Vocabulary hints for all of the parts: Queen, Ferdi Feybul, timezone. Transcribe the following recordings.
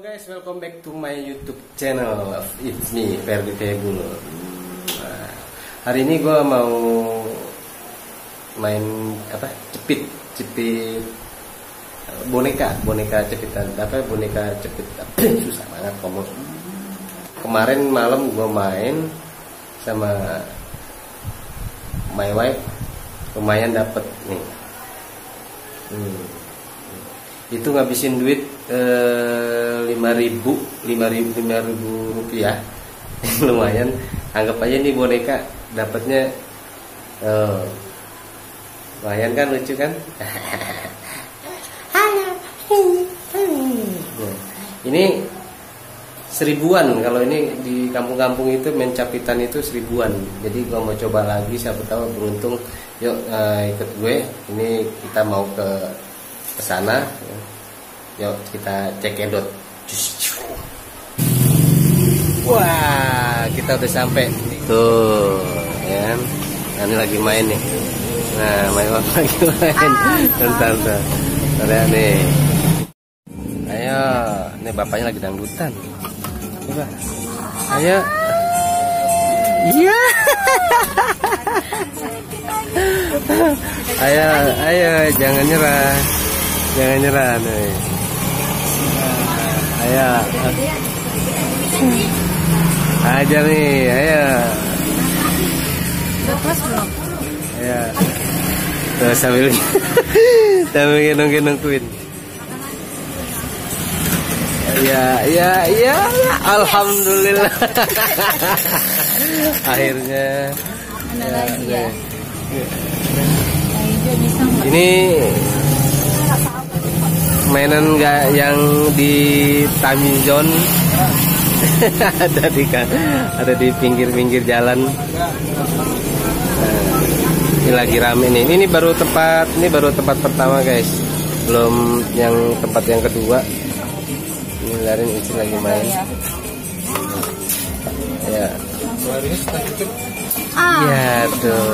Halo guys, welcome back to my YouTube channel. It's me, Ferdi Feybul. Hari ini gue mau main apa? Jepit boneka jepit. Susah banget ngomong. Kemarin malam gue main sama my wife, lumayan dapet nih. Itu ngabisin duit 5.000 rupiah. Lumayan, anggap aja nih boneka dapatnya lumayan kan, lucu kan. Ini seribuan, kalau ini di kampung-kampung itu mencapitan itu seribuan. Jadi gua mau coba lagi, siapa tahu beruntung. Yuk ikut gue, ini kita mau ke sana. Yuk kita cek edot. Wah, kita udah sampai tuh ya. Nah, ini lagi main nih. Nah, lagi main. Bentar ya nih. Ayo, ini bapaknya lagi dangdutan. Coba. Ayo. Iya. Ayo, jangan nyerah nih. Ayo. Aja nih, ayo. Lepas belum? Iya. Tuh sambil gendong-gendongin. Ya. Alhamdulillah. Akhirnya. Ya. Ini mainan nggak yang di Tami Zone ada di pinggir-pinggir jalan. Ini lagi rame nih. Ini baru tempat pertama guys, belum yang tempat yang kedua. Ini Larin itu lagi main. Ya. Ya tuh.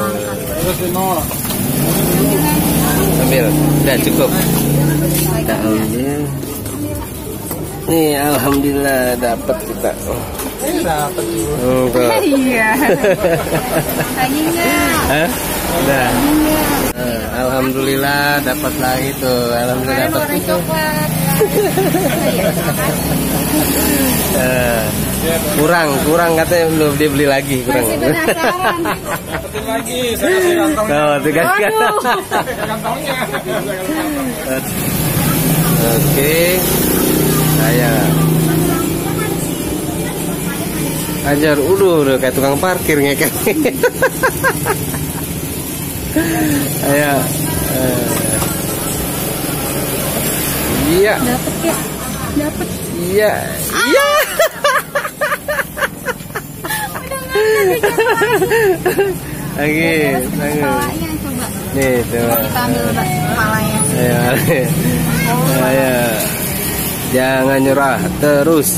Ambil, udah cukup. Kita ambil. Nih alhamdulillah dapat kita. Dapat juga. Iya. Hah? Udah. Alhamdulillah dapat lagi tuh. Alhamdulillah dapat. Kurang katanya belum dia beli lagi, kurang. Masih penasaran. Dapetin lagi, saya kantongnya. Oke. Saya ajar udah kayak tukang parkir ngekek. Ayo. Iya. Dapat. Iya. Lagi, nih coba. Kita ambil kepalanya. Ya. Jangan nyerah, terus.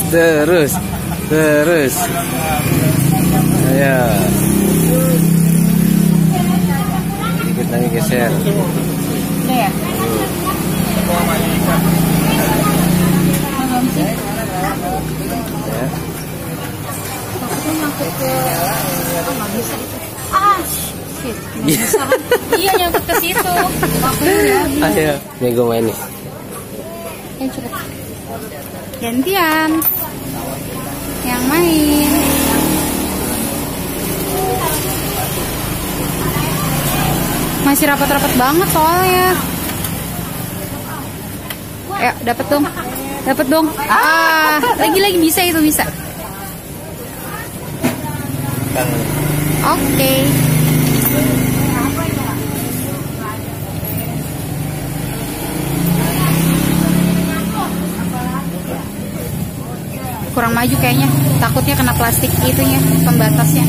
Ya. Kita lagi geser. Ya. Iya nyangkut ke situ. Ayo, nih gue main nih. Gantian yang main. Masih rapat-rapat banget soalnya. Ya, dapat dong. Ah, lagi bisa. Oke. Kurang maju kayaknya, takutnya kena plastik itunya, pembatasnya.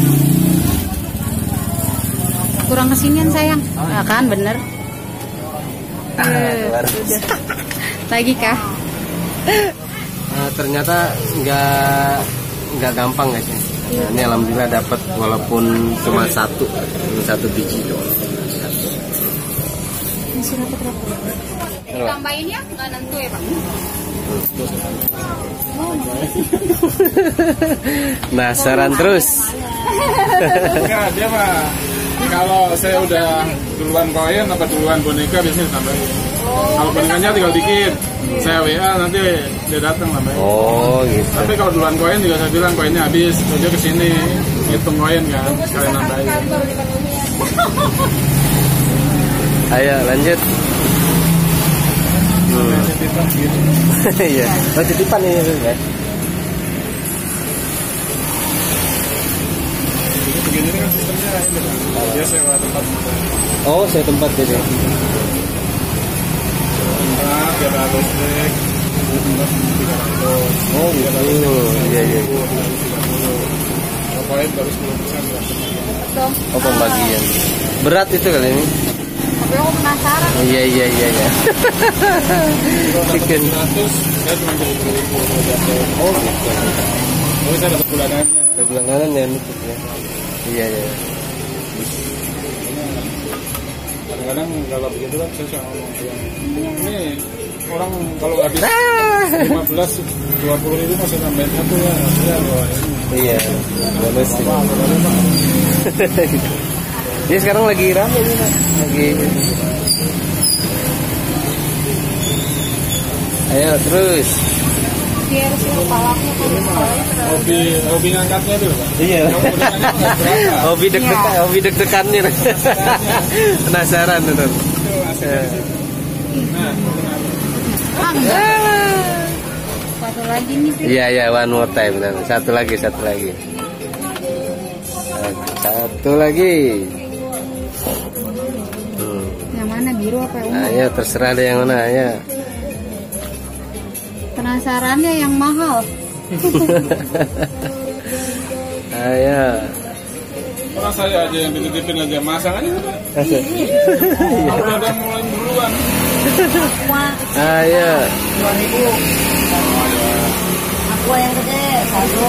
Kurang kesinian sayang. Nah, kan bener. Lagi kah? Ternyata nggak gampang guys. Nah, ini alhamdulillah dapat walaupun cuma satu biji doang. Tambahinnya nggak nentu ya Pak. Penasaran terus. Enggak, dia mah kalau saya udah duluan koin apa duluan boneka biasanya ditambahin. Kalau bonekanya tinggal dikit, saya WA nanti dia datang nambahin. Oh gitu. Tapi kalau duluan koin juga saya bilang koinnya habis, dia kesini hitung koin kan, sekalian nambahin. Ayo lanjut. Iya, oh titipan ini ya. Begini kan sistemnya dia sewa tempat. Oh, sewa tempat jadi. Tempat biar listrik. Oh, gitu. Iya, iya. Pokoknya baru 10%. Oh, pembagian. Berat itu kali ini. Tapi aku penasaran. Iya. Chicken. 100, saya cuma jadi 2000. Oh, gitu. Tapi saya dapat bulanannya. Ada bulanannya yang nutup ya. Iya. Kadang-kadang kalau begitu kan saya ngomong ini orang kalau habis 15-20 itu masih nambahin satu ya. Iya. Bonus. Dia sekarang lagi ramai ini Pak. Lagi. Ayo terus. Dia harus kepalanya hobi ngangkatnya dulu Pak. Iya. hobi deg-degannya. Penasaran betul. Satu lagi nih. Iya, one more time. Satu lagi. Yang mana, biru apa ungu? Ayo terserah deh yang mana ya. Penasarannya yang mahal. Ayo. Orang saya aja yang dititipin aja masalahnya itu. Kalau ada mulai duluan. Ayo. 2000. Aku yang gede satu.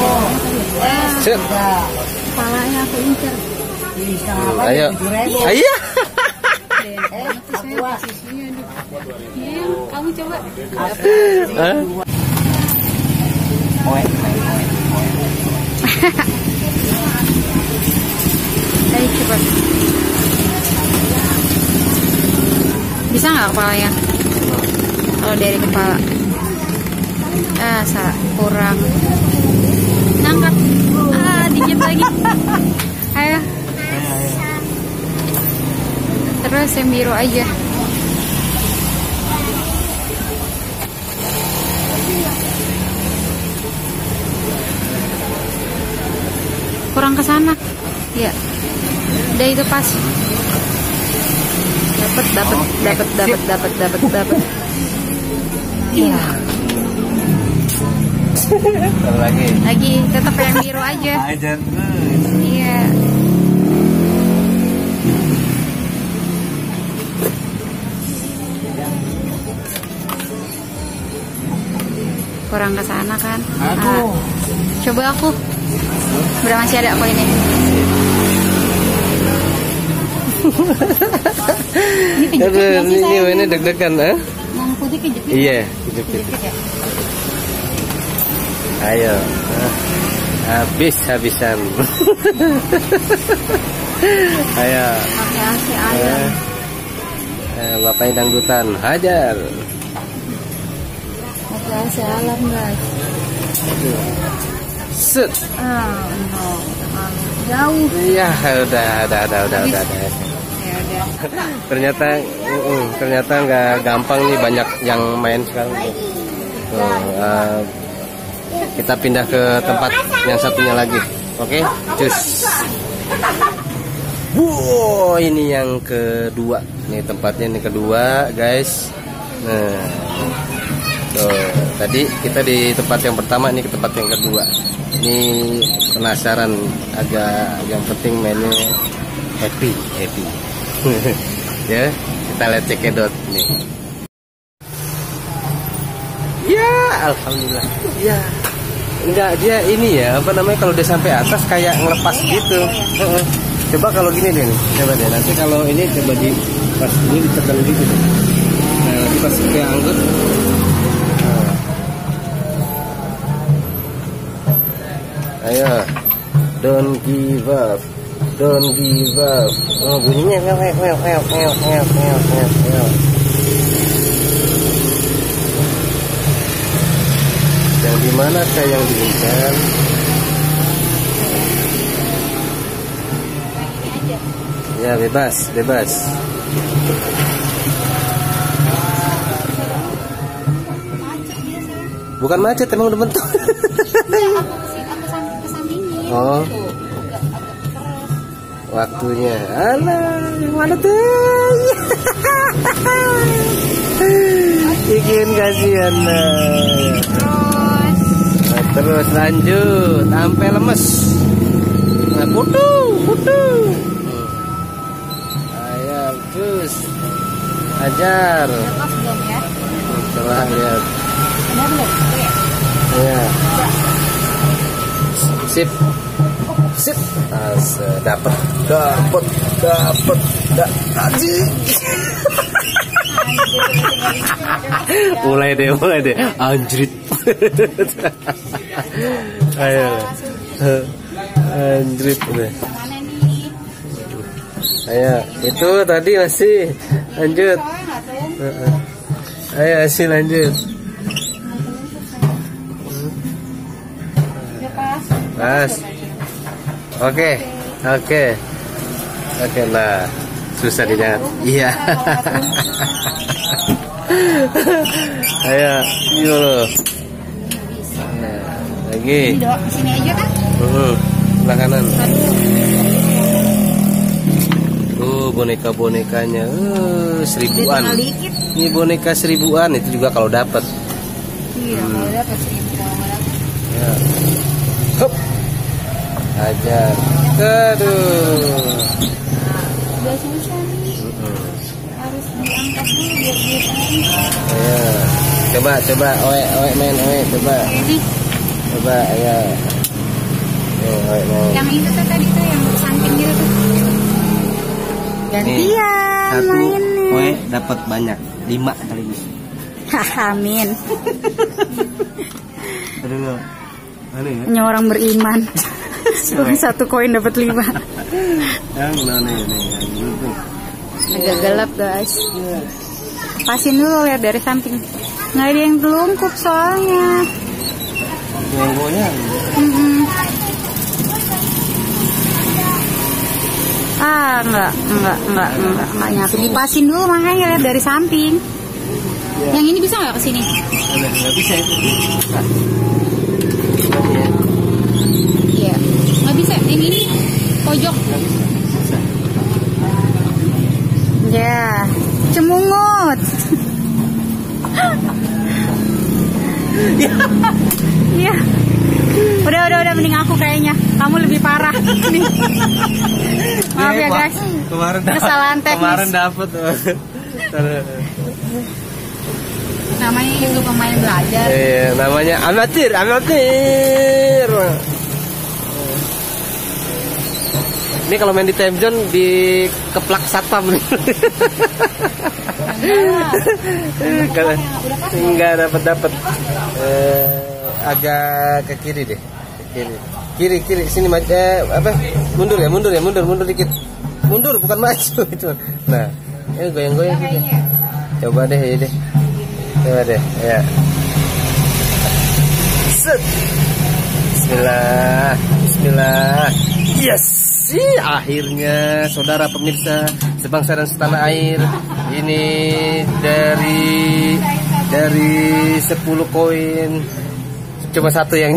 Set. Kepalanya aku incer. Ayo. Ayo. Kamu coba. Ayo coba. Bisa nggak kepalanya? Kalau dari kepala. Ah, salah. Kurang. Nangkap. Ah, dikit lagi. Ayo. Terus yang biru aja. Kurang ke sana. Ya. Udah itu pas. Dapat. Iya. Lagi tetap yang biru aja. Iya. Kurang ke sana kan? Aduh. Coba aku. Berapa masih ada aku ini? Ini deg-degan, ah? Yang putih kejepit. Iya, kejepit. Ayo. Habis-habisan. Ayo. Oke, ayo. Bapak dangdutan, hajar. Operasi alam guys. Set. Jauh. Iya, udah. Ternyata nggak gampang nih, banyak yang main sekarang. Kita pindah ke tempat yang satunya lagi. Oke, cus. Wow, ini yang kedua. Nih tempatnya ini kedua, guys. Nah. Tadi kita di tempat yang pertama, ini ke tempat yang kedua. Ini penasaran agak, yang penting mainnya happy. Ya, kita lihat cekidot nih. Ya, alhamdulillah. Ya. Enggak, dia ini ya, apa namanya, kalau udah sampai atas kayak ngelepas gitu. Coba kalau gini deh nih. Coba deh nanti kalau ini coba di pas ini ditekan gitu. Nah, nanti pas kita angkut. Ayo, don't give up. Oh, bunyinya meow. Yang dimanakah yang diinginkan? Ya, bebas. Bukan macet, emang udah bentuk. Oh, waktunya. Alah, mana tuh? Bikin kasihan. Nah, terus lanjut sampai lemes. Nah, putu. Ayam terus ajar. Lepas belum ya? Setelah ya. Benar belum? Iya. Sip. Dapat. Haji. Mulai deh. Anjrit. Ayo. Anjrit deh. Ayo, itu tadi masih lanjut. Ayo, masih lanjut. Mas, oke lah, susah dinyat. Iya. Ayo, yuk. Lagi. Sini aja kan? Sebelah kanan. Boneka-bonekanya, seribuan. Ini boneka seribuan itu juga kalau dapat. Iya, kalau dapat seribuan. Ya. Hup. Ajar. Aduh. Udah susah nih. Harus diangkat dulu biar dia tenang. Ya. Coba oe coba. Ini. Coba ya. Oe. Yang itu tuh tadi tuh yang samping gitu tuh. Gantian main nih. Oe dapat banyak. 5 kali ini. Amin. Aduh. Hanya orang beriman. Cuma satu koin dapat 5. Agak gelap guys. Pasin dulu, lihat dari samping. Nggak ada yang telungkup soalnya. Ah enggak nyatu. Dipasin dulu makanya, lihat dari samping. Yang ini bisa nggak kesini? Nggak bisa. Iya, nggak bisa. Ini pojok. Ya, cemungut. Iya. Udah mending aku kayaknya. Kamu lebih parah. Nih. Maaf ya guys. Kesalahan teknis. Kemarin dapet. Namanya juga pemain belajar. Iya, namanya amatir. Ini kalau main di time zone di keplak satpam nih. Enggak dapat. Agak ke kiri deh. Kiri sini apa? Mundur dikit. Mundur bukan maju itu. Nah, ini goyang-goyang gitu. Coba deh. Coba deh, ya. Set. Bismillah. Yes. Akhirnya saudara pemirsa sebangsa dan setanah air, ini dari 10 koin cuma 1 yang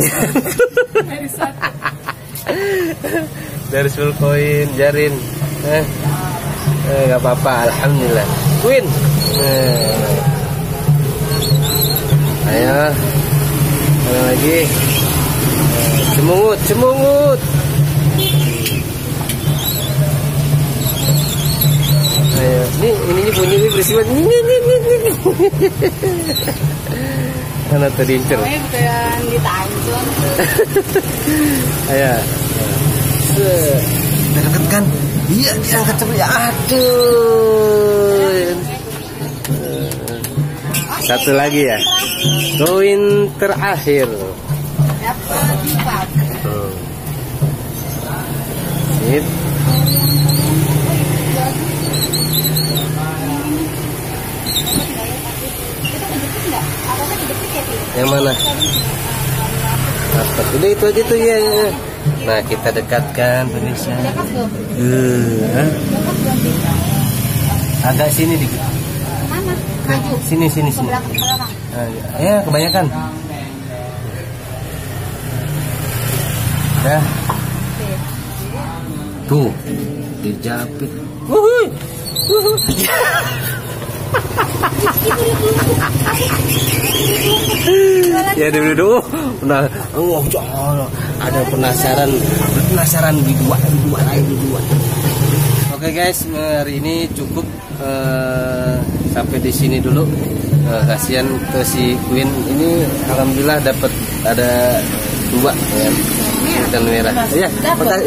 dari 10 koin jarin. Enggak apa-apa, alhamdulillah. Win. Ayo, lagi. Cemungut. Ayo, ini bunyi berisik banget. Ini. Mana terincer? Ini bukan ditanjung. Ayo. Terangkat kan? Iya, diangkat cepet. Aduh. Satu lagi ya. Koin terakhir. Dapat 4. sedikit. Yang mana? Udah itu aja tuh ya. Nah, kita dekatkan pemirsa. Agak sini dikit. Sini. Ya, kebanyakan. Dah. Tuh, dijapit. Wuhuy. Ya dulu nah, ada penasaran di dua. Oke guys, hari ini cukup sampai di sini dulu. Kasihan ke si Queen ini, alhamdulillah dapat ada dua ikan merah.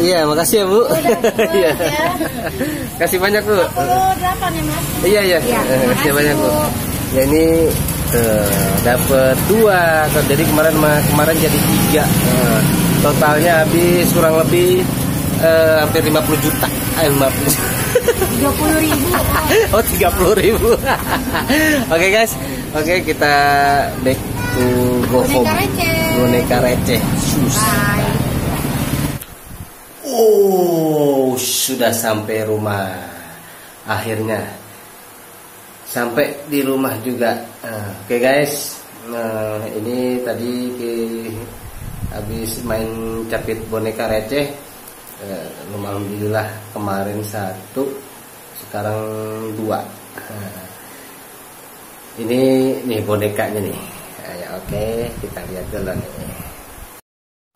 Iya, makasih ya Bu. Iya. Kasih banyak Bu. 28 ya Mas. Iya. Kasih banyak Bu. Ya ini dapat 2. Jadi kemarin jadi 3. Totalnya habis kurang lebih hampir 50 juta. 30.000. Oh, 30.000. Oke guys. Oke, kita back to go home. Boneka receh. Oh, sudah sampai rumah. Akhirnya sampai di rumah juga. Oke guys, nah ini tadi habis main capit boneka receh. Alhamdulillah kemarin 1, sekarang 2. Ini nih bonekanya nih. Oke, kita lihat dulu nih.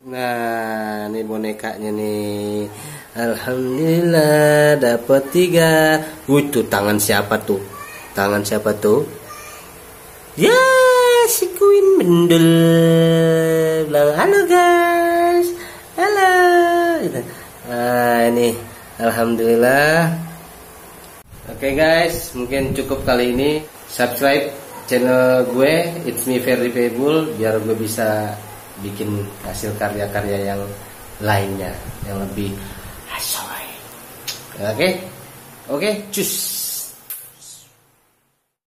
Nah, ini bonekanya nih. Alhamdulillah dapat 3. Itu tangan siapa tuh? Ya, si Queen Bendul. Bilang halo guys. Halo. Nah, ini alhamdulillah. Oke guys, mungkin cukup kali ini. Subscribe channel gue, It's Me Ferdi Feybul, biar gue bisa bikin hasil karya-karya yang lainnya yang lebih asyik. Oke, cus.